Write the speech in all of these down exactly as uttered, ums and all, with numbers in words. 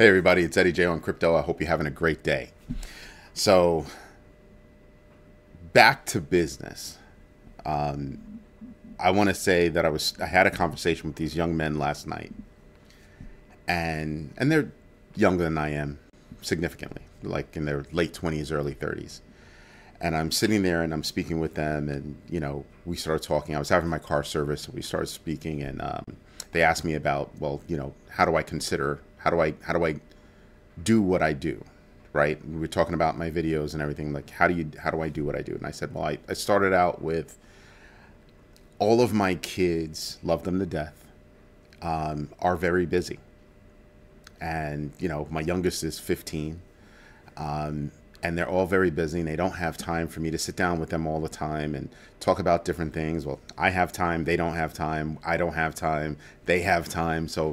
Hey everybody, it's Eddie Jay on Crypto. I hope you're having a great day. So, back to business. Um, I want to say that I was I had a conversation with these young men last night, and and they're younger than I am, significantly, like in their late twenties, early thirties. And I'm sitting there and I'm speaking with them, and you know we started talking. I was having my car service, and we started speaking, and um, they asked me about, well, you know, how do I consider How do I how do I do what I do, right? We were talking about my videos and everything, like how do you how do I do what I do? And I said, well, I, I started out with all of my kids, love them to death, um, are very busy. And, you know, my youngest is fifteen, um, and they're all very busy and they don't have time for me to sit down with them all the time and talk about different things. Well, I have time, they don't have time, I don't have time, they have time. So,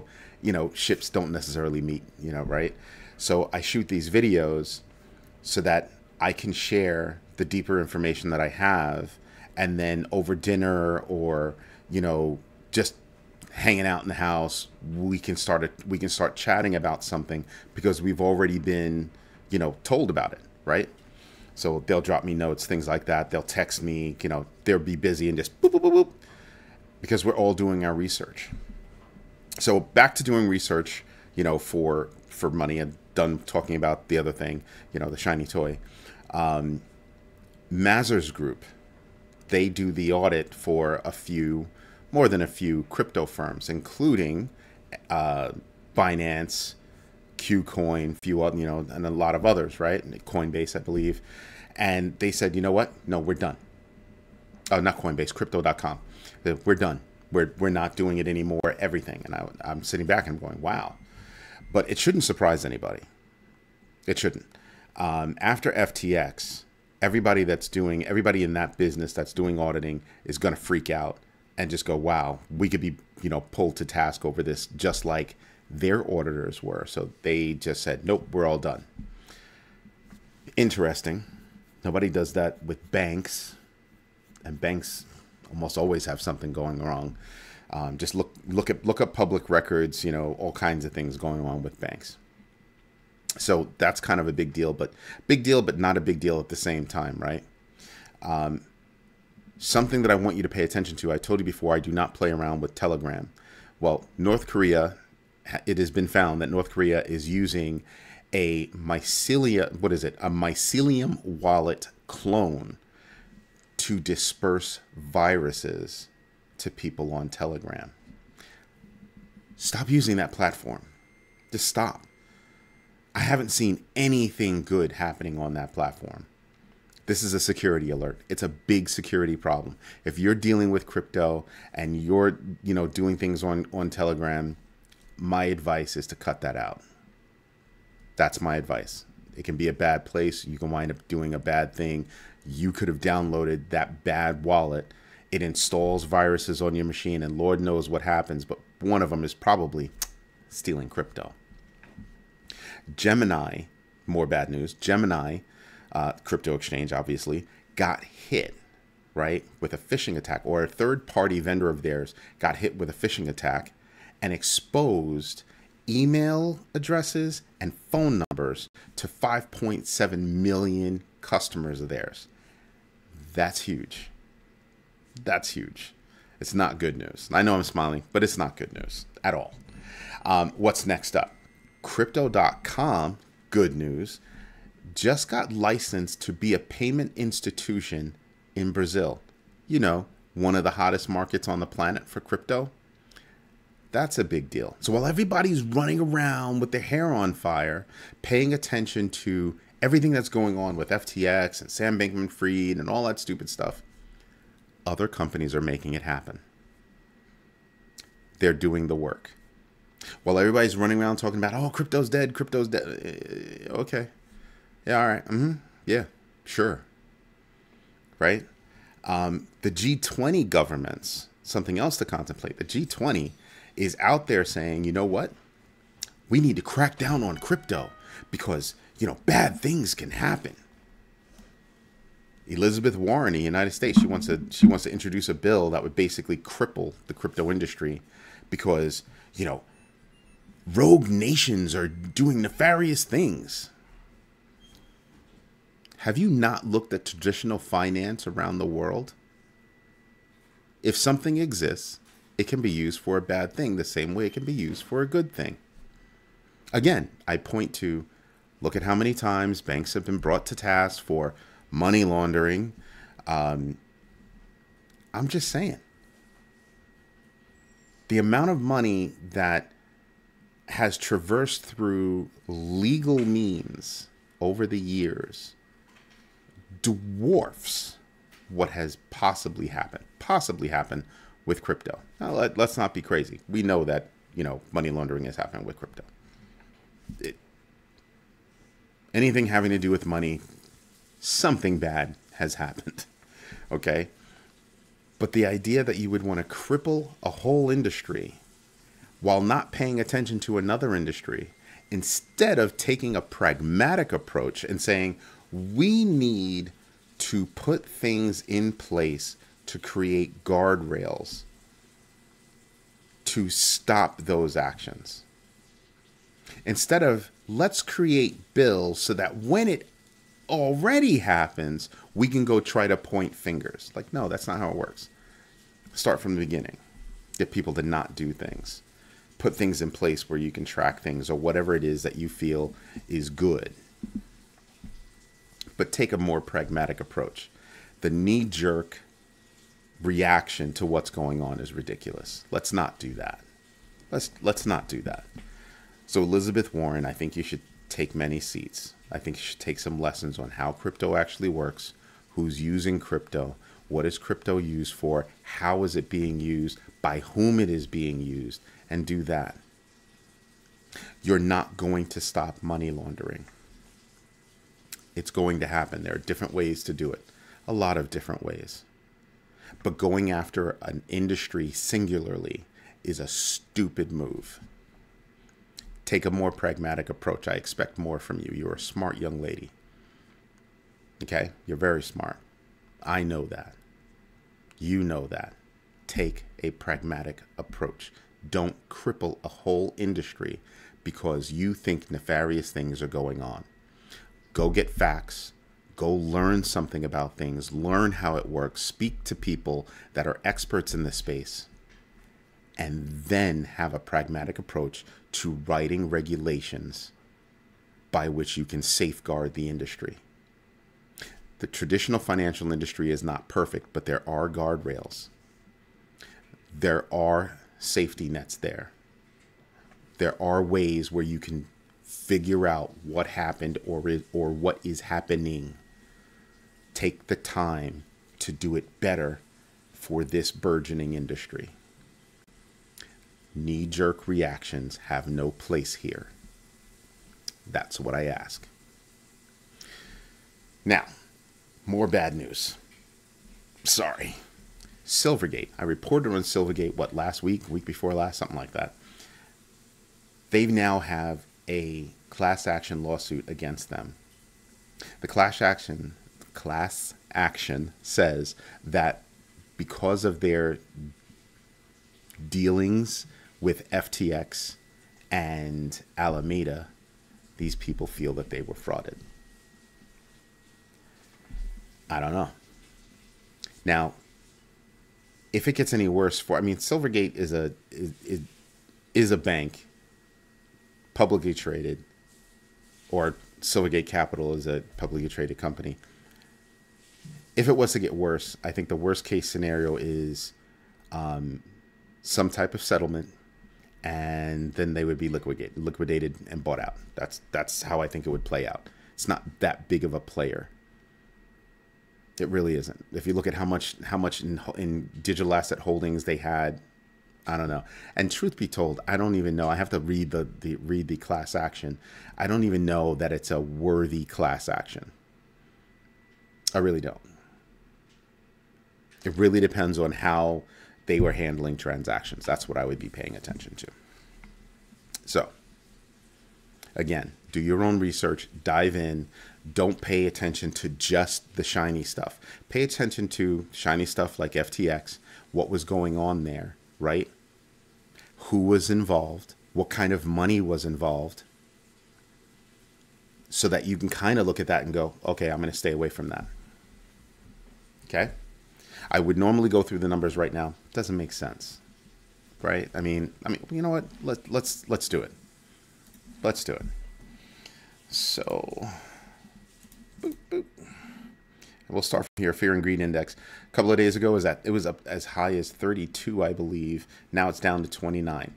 you know, ships don't necessarily meet, you know, right? So I shoot these videos so that I can share the deeper information that I have, and then over dinner or, you know, just hanging out in the house, we can start a, we can start chatting about something because we've already been, you know, told about it, right? So they'll drop me notes, things like that. They'll text me, you know, they'll be busy and just boop, boop, boop, boop, because we're all doing our research. So back to doing research, you know, for for money. I'm done talking about the other thing, you know, the shiny toy. Um, Mazars Group, they do the audit for a few, more than a few crypto firms, including uh, Binance, KuCoin, few other, you know, and a lot of others, right? Coinbase, I believe. And they said, you know what? No, we're done. Oh, not Coinbase, Crypto dot com. We're done. We're, we're not doing it anymore, everything. And I, I'm sitting back and I'm going, wow. But it shouldn't surprise anybody. It shouldn't. Um, after F T X, everybody that's doing, everybody in that business that's doing auditing is going to freak out and just go, wow, we could be, you know, pulled to task over this, just like their auditors were. So they just said, nope, we're all done. Interesting. Nobody does that with banks, and banks almost always have something going wrong. Um, just look, look at, look up public records. You know, all kinds of things going on with banks. So that's kind of a big deal, but big deal, but not a big deal at the same time, right? Um, something that I want you to pay attention to. I told you before, I do not play around with Telegram. Well, North Korea, it has been found that North Korea is using a mycelium, what is it? A Mycelium Wallet clone to disperse viruses to people on Telegram. Stop using that platform. Just stop. I haven't seen anything good happening on that platform. This is a security alert. It's a big security problem. If you're dealing with crypto and you're, you know, doing things on, on Telegram, my advice is to cut that out. That's my advice. It can be a bad place. You can wind up doing a bad thing. You could have downloaded that bad wallet. It installs viruses on your machine, and Lord knows what happens, but one of them is probably stealing crypto. Gemini, more bad news. Gemini, uh, crypto exchange, obviously, got hit, right, with a phishing attack, or a third-party vendor of theirs got hit with a phishing attack and exposed email addresses and phone numbers to five point seven million customers of theirs. That's huge. That's huge. It's not good news. I know I'm smiling, but it's not good news at all. Um, what's next up? Crypto dot com, good news, just got licensed to be a payment institution in Brazil. You know, one of the hottest markets on the planet for crypto. That's a big deal. So while everybody's running around with their hair on fire, paying attention to everything that's going on with F T X and Sam Bankman-Fried and all that stupid stuff, other companies are making it happen. They're doing the work. While everybody's running around talking about, oh, crypto's dead, crypto's dead. Okay. Yeah, all right. Mm-hmm. Yeah, sure. Right? Um, the G twenty governments, something else to contemplate. The G twenty is out there saying, you know what? We need to crack down on crypto because, you know, bad things can happen. Elizabeth Warren in the United States, she wants to she wants to introduce a bill that would basically cripple the crypto industry because, you know, rogue nations are doing nefarious things. Have you not looked at traditional finance around the world? If something exists, it can be used for a bad thing the same way it can be used for a good thing. Again, I point to, look at how many times banks have been brought to task for money laundering. Um, I'm just saying. The amount of money that has traversed through legal means over the years dwarfs what has possibly happened, possibly happened with crypto. Now, let, let's not be crazy. We know that, you know, money laundering has happened with crypto. It, anything having to do with money, something bad has happened, okay? But the idea that you would want to cripple a whole industry while not paying attention to another industry, instead of taking a pragmatic approach and saying, we need to put things in place to create guardrails to stop those actions. Instead of, let's create bills so that when it already happens, we can go try to point fingers. Like, no, that's not how it works. Start from the beginning. Get people to not do things. Put things in place where you can track things or whatever it is that you feel is good. But take a more pragmatic approach. The knee-jerk reaction to what's going on is ridiculous. Let's not do that. Let's, let's not do that. So Elizabeth Warren, I think you should take many seats. I think you should take some lessons on how crypto actually works, who's using crypto, what is crypto used for, how is it being used, by whom it is being used, and do that. You're not going to stop money laundering. It's going to happen. There are different ways to do it, a lot of different ways. But going after an industry singularly is a stupid move. Take a more pragmatic approach. I expect more from you. You're a smart young lady. Okay? You're very smart. I know that. You know that. Take a pragmatic approach. Don't cripple a whole industry because you think nefarious things are going on. Go get facts. Go learn something about things. Learn how it works. Speak to people that are experts in this space. And then have a pragmatic approach to writing regulations by which you can safeguard the industry. The traditional financial industry is not perfect, but there are guardrails. There are safety nets there. There are ways where you can figure out what happened or, is, or what is happening. Take the time to do it better for this burgeoning industry. Knee-jerk reactions have no place here. That's what I ask. Now, more bad news. Sorry. Silvergate. I reported on Silvergate, what, last week? Week before last? Something like that. They now have a class action lawsuit against them. The class action, class action says that because of their dealings with F T X and Alameda, these people feel that they were frauded. I don't know. Now, if it gets any worse for, I mean, Silvergate is a is, is a bank, publicly traded, or Silvergate Capital is a publicly traded company. If it was to get worse, I think the worst case scenario is um, some type of settlement, and then they would be liquidated, liquidated and bought out. That's that's how I think it would play out. It's not that big of a player. It really isn't. If you look at how much how much in, in digital asset holdings they had, I don't know. And truth be told, I don't even know. I have to read the, the read the class action. I don't even know that it's a worthy class action. I really don't. It really depends on how they were handling transactions. That's what I would be paying attention to. So, again, do your own research, dive in. Don't pay attention to just the shiny stuff. Pay attention to shiny stuff like F T X, what was going on there, right? Who was involved? what kind of money was involved, so that you can kind of look at that and go, okay, I'm going to stay away from that. Okay. I would normally go through the numbers right now. It doesn't make sense. Right. I mean, I mean, you know what? Let, let's, let's do it. Let's do it. So boop, boop. We'll start from here. Fear and greed index. A couple of days ago was that it was up as high as thirty-two, I believe. Now it's down to twenty-nine.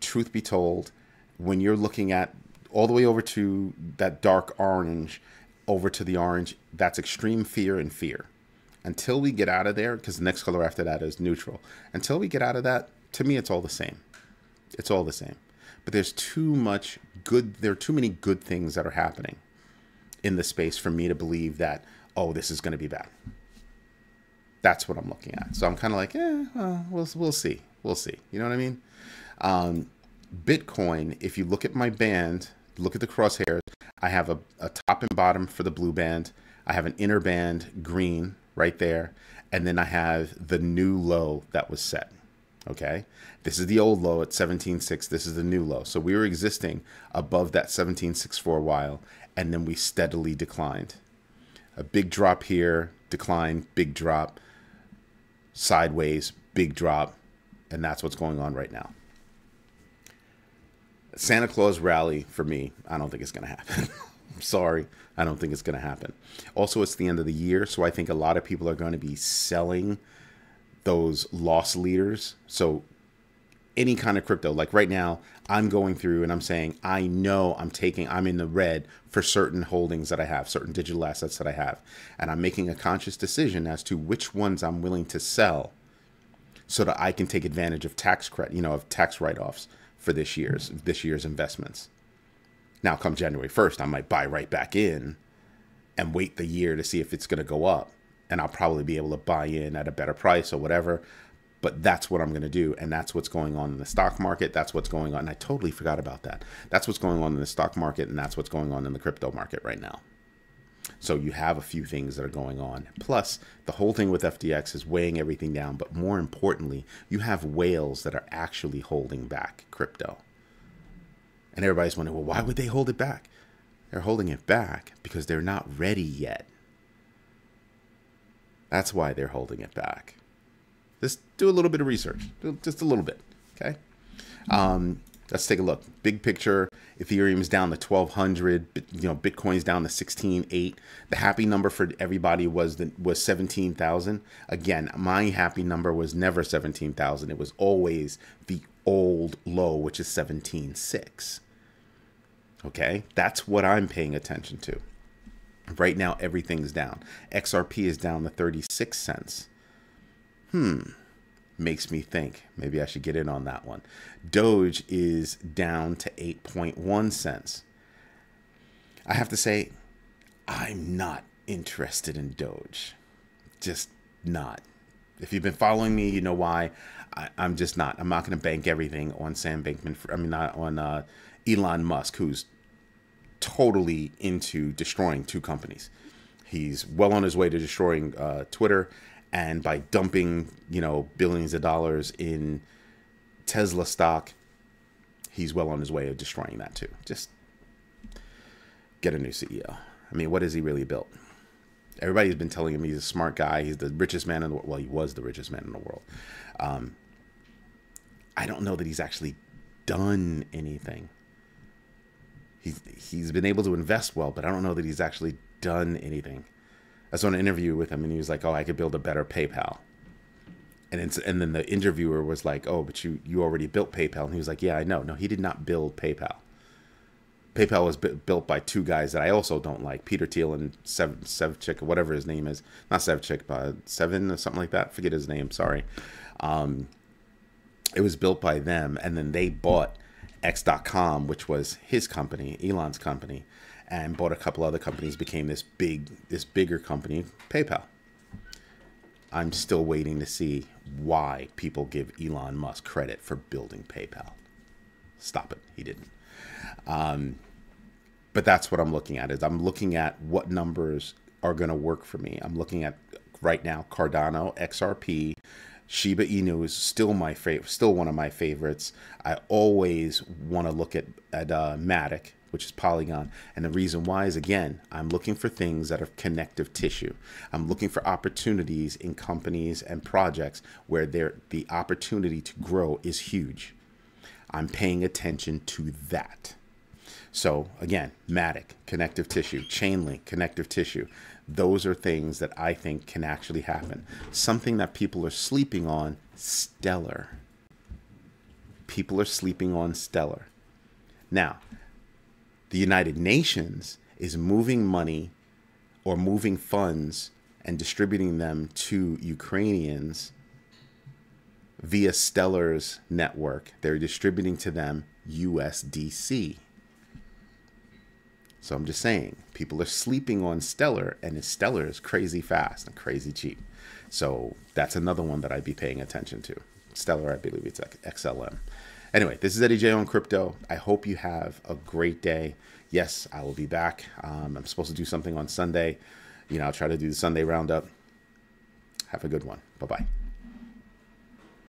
Truth be told, when you're looking at all the way over to that dark orange, over to the orange, that's extreme fear and fear. Until we get out of there, because the next color after that is neutral. Until we get out of that, to me, it's all the same. It's all the same. But there's too much good. There are too many good things that are happening in the space for me to believe that, oh, this is going to be bad. That's what I'm looking at. So I'm kind of like, eh, well, we'll, we'll see. We'll see. You know what I mean? Um, Bitcoin, if you look at my band, look at the crosshairs, I have a, a top and bottom for the blue band. I have an inner band, green, right there. And then I have the new low that was set. Okay. This is the old low at seventeen six. This is the new low. So we were existing above that seventeen six for a while, and then we steadily declined. A big drop here, decline, big drop, sideways, big drop. And that's what's going on right now. Santa Claus rally for me, I don't think it's going to happen. I'm sorry. I don't think it's going to happen. Also, it's the end of the year. So I think a lot of people are going to be selling those loss leaders. So any kind of crypto, like right now, I'm going through and I'm saying, I know I'm taking, I'm in the red for certain holdings that I have, certain digital assets that I have. And I'm making a conscious decision as to which ones I'm willing to sell so that I can take advantage of tax credit, you know, of tax write-offs for this year's, this year's investments. Now come January first, I might buy right back in and wait the year to see if it's going to go up. And I'll probably be able to buy in at a better price or whatever. But that's what I'm going to do. And that's what's going on in the stock market. That's what's going on. And I totally forgot about that. That's what's going on in the stock market. And that's what's going on in the crypto market right now. So you have a few things that are going on. Plus, the whole thing with F T X is weighing everything down. But more importantly, you have whales that are actually holding back crypto. And everybody's wondering, well, why would they hold it back? They're holding it back because they're not ready yet. That's why they're holding it back. Just do a little bit of research, just a little bit, okay? Um, let's take a look. Big picture, Ethereum's down to twelve hundred. You know, Bitcoin's down to sixteen eight. The happy number for everybody was the, was seventeen thousand. Again, my happy number was never seventeen thousand. It was always the old low, which is seventeen six. Okay, that's what I'm paying attention to. Right now, everything's down. X R P is down to thirty-six cents. Hmm, makes me think maybe I should get in on that one. Doge is down to eight point one cents. I have to say, I'm not interested in Doge. Just not. If you've been following me, you know why. I, I'm just not. I'm not going to bank everything on Sam Bankman. I mean, not on uh, Elon Musk, who's totally into destroying two companies. He's well on his way to destroying uh, Twitter. And by dumping, you know, billions of dollars in Tesla stock, he's well on his way of destroying that too. Just get a new C E O. I mean, what has he really built? Everybody's been telling him he's a smart guy. He's the richest man in the world. Well, he was the richest man in the world. Um, I don't know that he's actually done anything. He's, he's been able to invest well, but I don't know that he's actually done anything. I saw an interview with him and he was like, oh, I could build a better PayPal. And it's, and then the interviewer was like, oh, but you, you already built PayPal. And he was like, yeah, I know. No, he did not build PayPal. PayPal was built by two guys that I also don't like, Peter Thiel and Sev, Sevchik, whatever his name is. Not Sevchik, but Seven or something like that. Forget his name. Sorry. Um, it was built by them. And then they bought X dot com, which was his company, Elon's company. And bought a couple other companies, became this big, this bigger company, PayPal. I'm still waiting to see why people give Elon Musk credit for building PayPal. Stop it, he didn't. Um, but that's what I'm looking at, is I'm looking at what numbers are gonna work for me. I'm looking at right now, Cardano, X R P, Shiba Inu is still my favorite, still one of my favorites. I always want to look at at uh, Matic, which is Polygon, and the reason why is, again, I'm looking for things that are connective tissue. I'm looking for opportunities in companies and projects where there the opportunity to grow is huge. I'm paying attention to that. So again, Matic, connective tissue, Chain Link, connective tissue. Those are things that I think can actually happen. Something that people are sleeping on, Stellar. People are sleeping on Stellar. Now, the United Nations is moving money or moving funds and distributing them to Ukrainians via Stellar's network. They're distributing to them U S D C. So I'm just saying, people are sleeping on Stellar, and Stellar is crazy fast and crazy cheap. So that's another one that I'd be paying attention to. Stellar, I believe it's like X L M. Anyway, this is Eddie Jay on Crypto. I hope you have a great day. Yes, I will be back. Um, I'm supposed to do something on Sunday. You know, I'll try to do the Sunday roundup. Have a good one. Bye-bye.